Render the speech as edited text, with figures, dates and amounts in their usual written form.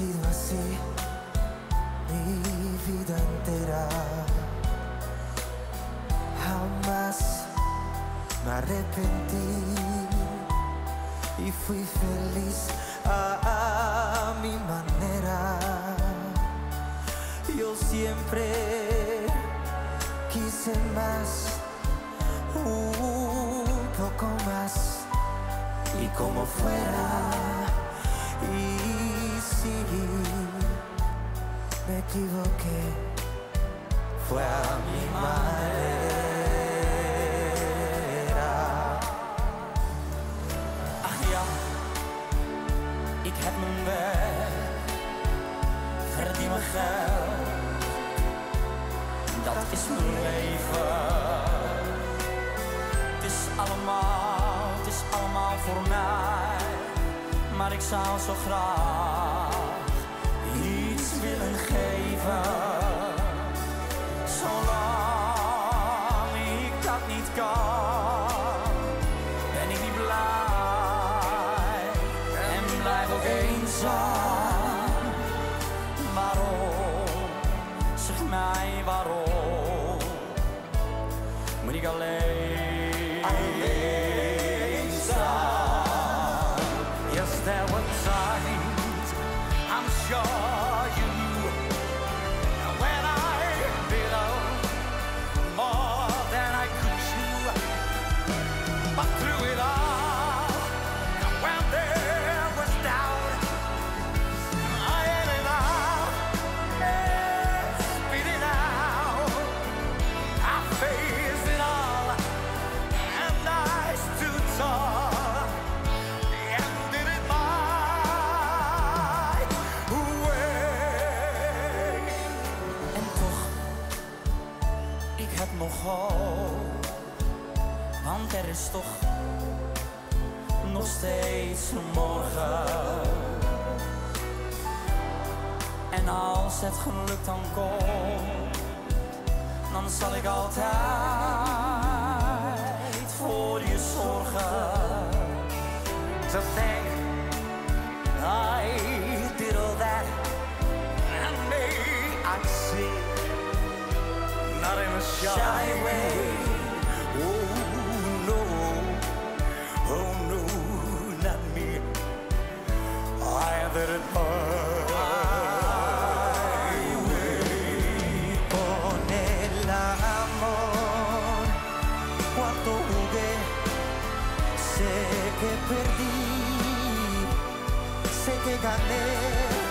sido así mi vida entera. Jamás me arrepentí y fui feliz a mi manera. Yo siempre quise más, un poco más, y como fuera. Y si me equivoqué, fue a mi manera. Ach ja, ik heb mijn weg, verdien mijn geld. Dat is mijn leven. Het is allemaal voor mij. Maar ik zou zo graag iets willen geven. Zolang ik dat niet kan, ben ik niet blij en blijf ook eenzaam. Waarom? Zeg mij waarom? Moet ik alleen zijn? There were times, I'm sure you knew, when I belonged more than I could chew. But through it all, when there was doubt, I had it out, spit it out. I faced it all, and I stood tall. Nog hoop, want er is toch nog steeds een morgen. En als het geluk dan komt, dan zal ik altijd voor je zorgen. To think I did all that, and may I see. Not in a shy way. Oh no, not me. I did it my way. Con el amor, cuánto jugué, sé que perdí, sé que gané.